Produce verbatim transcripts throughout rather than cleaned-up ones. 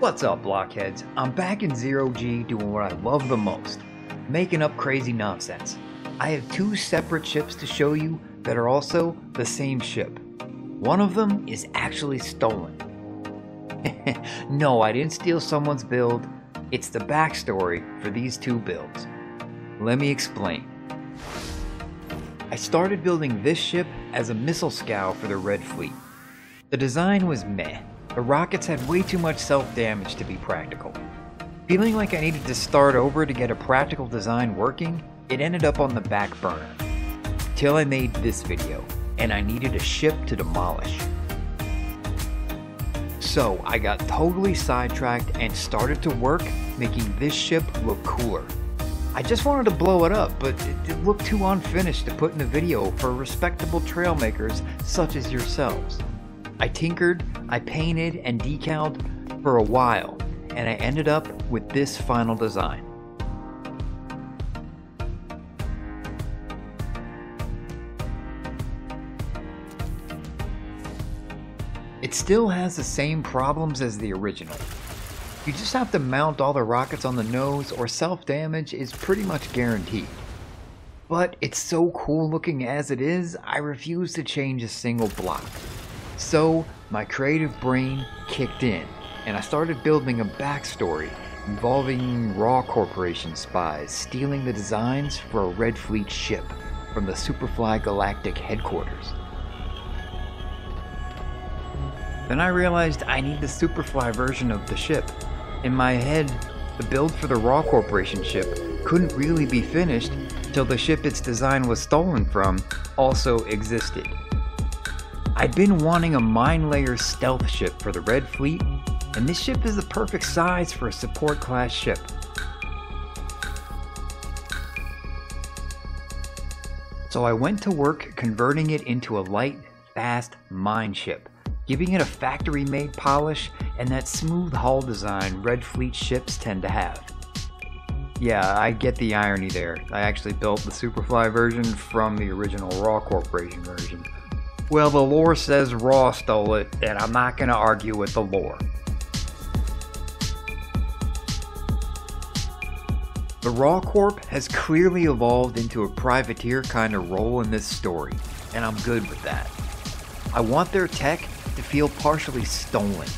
What's up, blockheads? I'm back in Zero-G doing what I love the most, making up crazy nonsense. I have two separate ships to show you that are also the same ship. One of them is actually stolen. No, I didn't steal someone's build. It's the backstory for these two builds. Let me explain. I started building this ship as a missile scow for the Red Fleet. The design was meh. The rockets had way too much self-damage to be practical. Feeling like I needed to start over to get a practical design working, it ended up on the back burner. Till I made this video, and I needed a ship to demolish. So I got totally sidetracked and started to work making this ship look cooler. I just wanted to blow it up, but it, it looked too unfinished to put in a video for respectable trailmakers such as yourselves. I tinkered, I painted, and decaled for a while, and I ended up with this final design. It still has the same problems as the original. You just have to mount all the rockets on the nose or self-damage is pretty much guaranteed. But it's so cool looking as it is, I refuse to change a single block. So, my creative brain kicked in, and I started building a backstory involving Raw Corporation spies stealing the designs for a Red Fleet ship from the Superfly Galactic headquarters. Then I realized I need the Superfly version of the ship. In my head, the build for the Raw Corporation ship couldn't really be finished till the ship its design was stolen from also existed. I'd been wanting a mine-layer stealth ship for the Red Fleet, and this ship is the perfect size for a support-class ship. So I went to work converting it into a light, fast mine ship, giving it a factory-made polish and that smooth hull design Red Fleet ships tend to have. Yeah, I get the irony there. I actually built the Superfly version from the original Raw Corporation version. Well, the lore says Raw stole it, and I'm not going to argue with the lore. The Raw Corp has clearly evolved into a privateer kind of role in this story, and I'm good with that. I want their tech to feel partially stolen,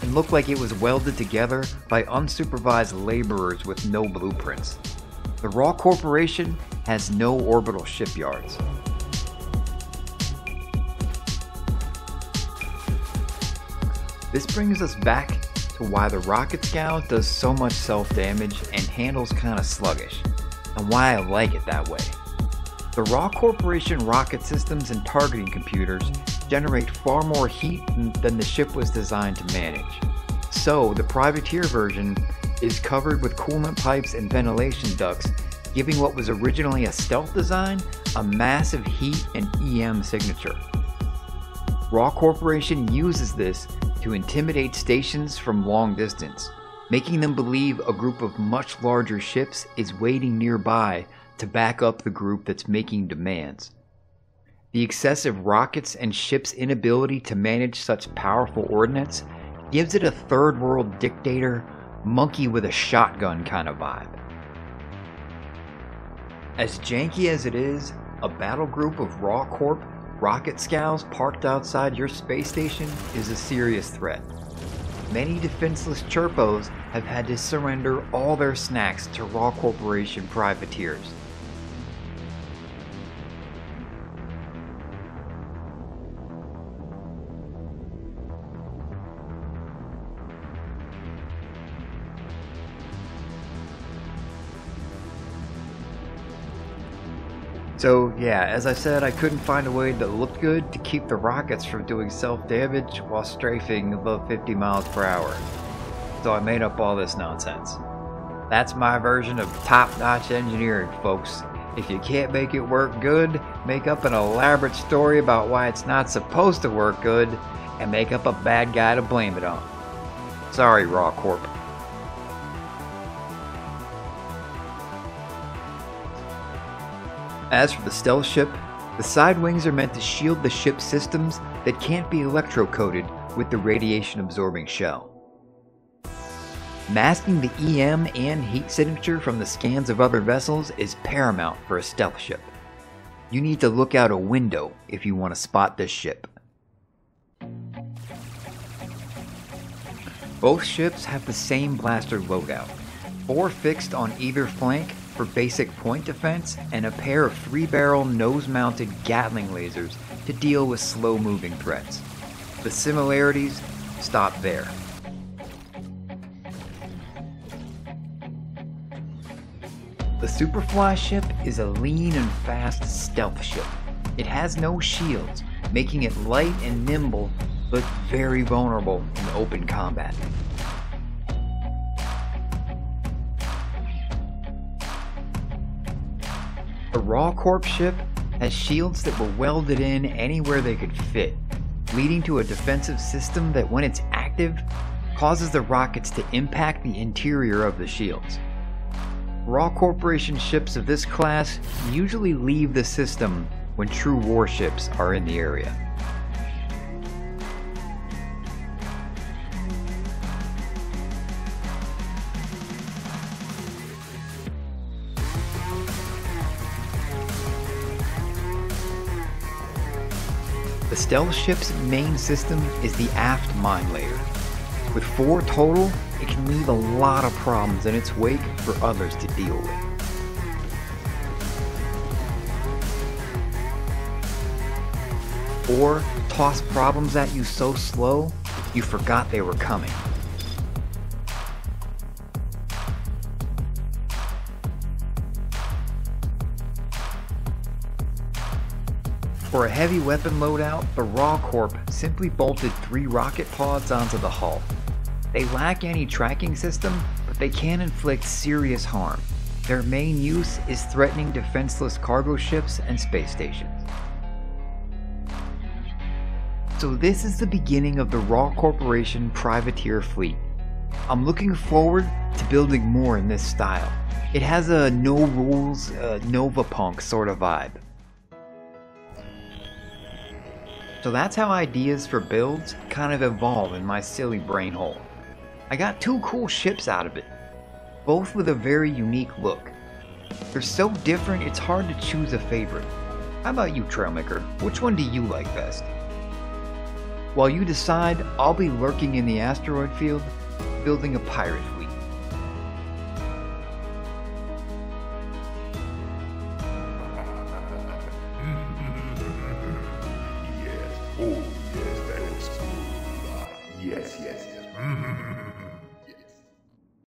and look like it was welded together by unsupervised laborers with no blueprints. The Raw Corporation has no orbital shipyards. This brings us back to why the rocket scow does so much self-damage and handles kinda sluggish, and why I like it that way. The Raw Corporation rocket systems and targeting computers generate far more heat than the ship was designed to manage. So the privateer version is covered with coolant pipes and ventilation ducts, giving what was originally a stealth design a massive heat and E M signature. Raw Corporation uses this to intimidate stations from long distance, making them believe a group of much larger ships is waiting nearby to back up the group that's making demands. The excessive rockets and ships' inability to manage such powerful ordnance gives it a third world dictator, monkey with a shotgun kind of vibe. As janky as it is, a battle group of Raw Corp rocket scows parked outside your space station is a serious threat. Many defenseless chirpos have had to surrender all their snacks to Raw Corporation privateers. So yeah, as I said, I couldn't find a way that looked good to keep the rockets from doing self-damage while strafing above fifty miles per hour. So I made up all this nonsense. That's my version of top-notch engineering, folks. If you can't make it work good, make up an elaborate story about why it's not supposed to work good, and make up a bad guy to blame it on. Sorry, Raw Corp. As for the stealth ship, the side wings are meant to shield the ship's systems that can't be electrocoated with the radiation-absorbing shell. Masking the E M and heat signature from the scans of other vessels is paramount for a stealth ship. You need to look out a window if you want to spot this ship. Both ships have the same blaster loadout, four fixed on either flank for basic point defense and a pair of three-barrel nose-mounted Gatling lasers to deal with slow-moving threats. The similarities stop there. The Superfly ship is a lean and fast stealth ship. It has no shields, making it light and nimble, but very vulnerable in open combat. A Raw Corp ship has shields that were welded in anywhere they could fit, leading to a defensive system that, when it's active, causes the rockets to impact the interior of the shields. Raw Corporation ships of this class usually leave the system when true warships are in the area. The stealth ship's main system is the aft mine layer. With four total, it can leave a lot of problems in its wake for others to deal with. Or toss problems at you so slow, you forgot they were coming. For a heavy weapon loadout, the Raw Corp simply bolted three rocket pods onto the hull. They lack any tracking system, but they can inflict serious harm. Their main use is threatening defenseless cargo ships and space stations. So this is the beginning of the Raw Corporation privateer fleet. I'm looking forward to building more in this style. It has a no rules, uh, Nova Punk sort of vibe. So that's how ideas for builds kind of evolve in my silly brain hole. I got two cool ships out of it, both with a very unique look. They're so different it's hard to choose a favorite. How about you, Trailmaker? Which one do you like best? While you decide, I'll be lurking in the asteroid field, building a pirate fleet. Yes, oh yes, that is cool. Yes, yes, yes.